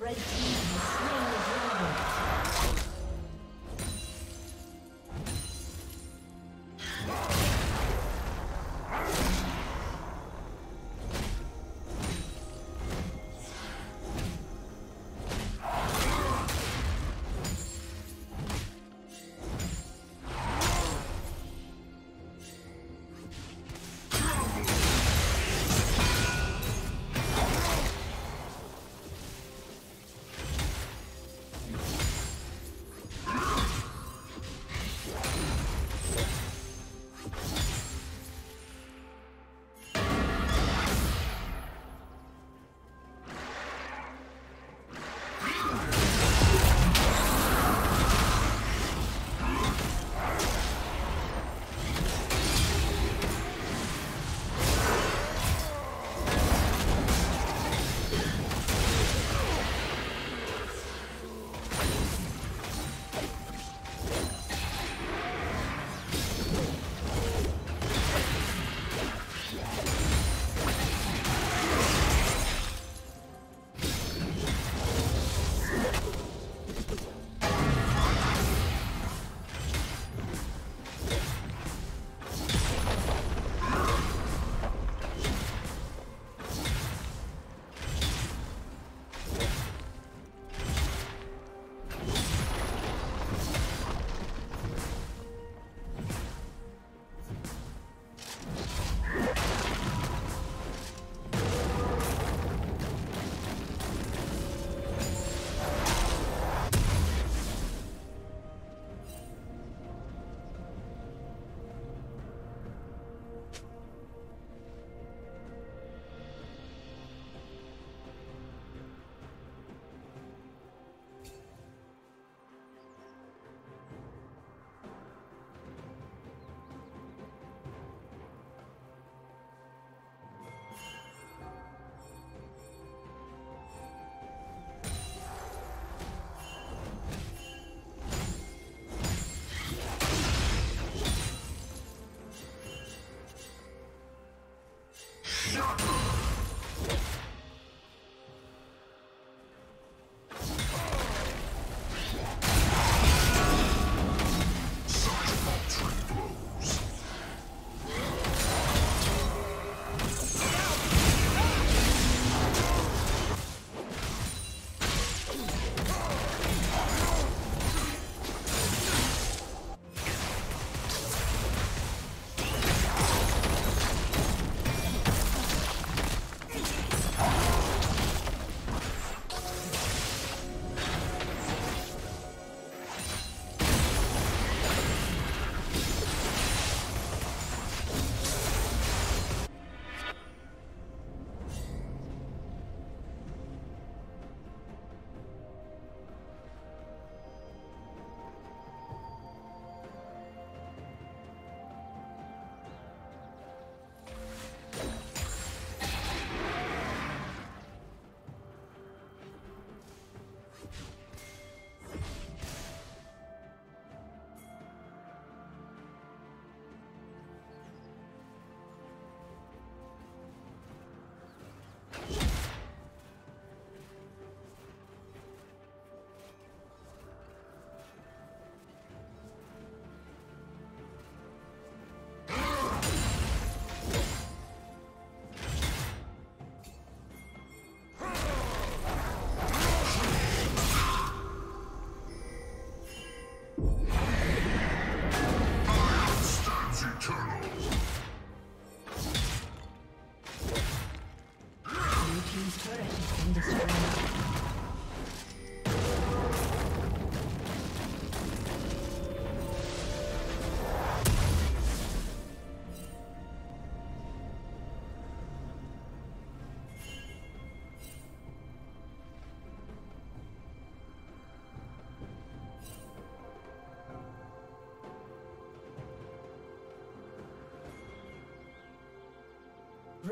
Red team has slain the dragon.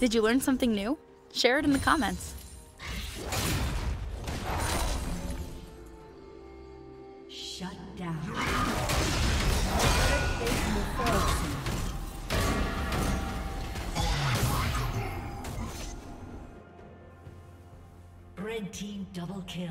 Did you learn something new? Share it in the comments. Shut down. Red Team double kill.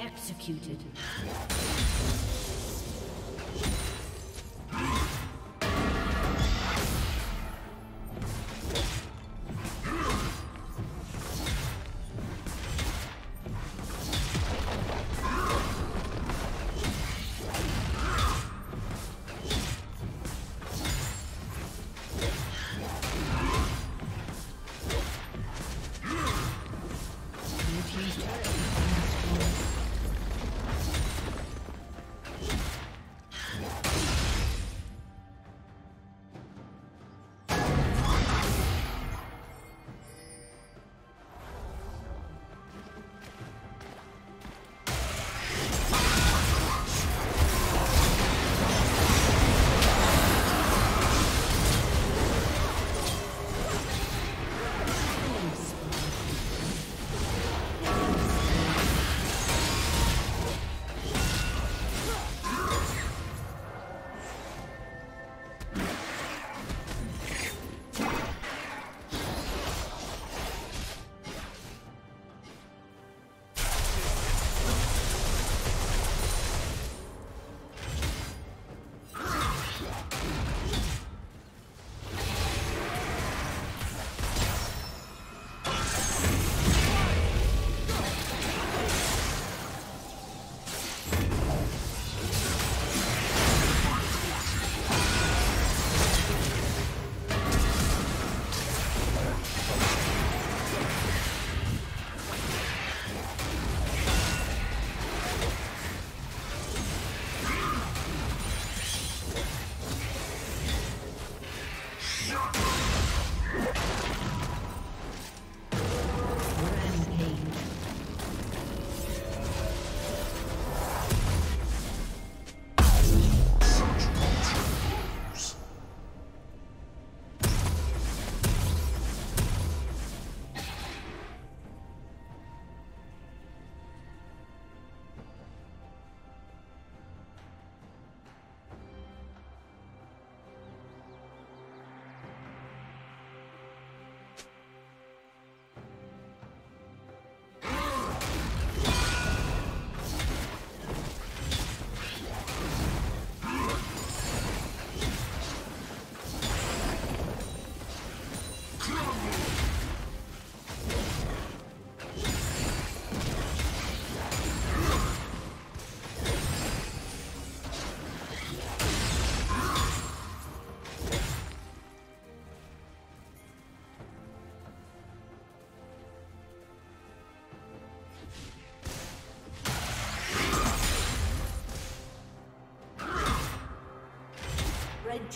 Executed. The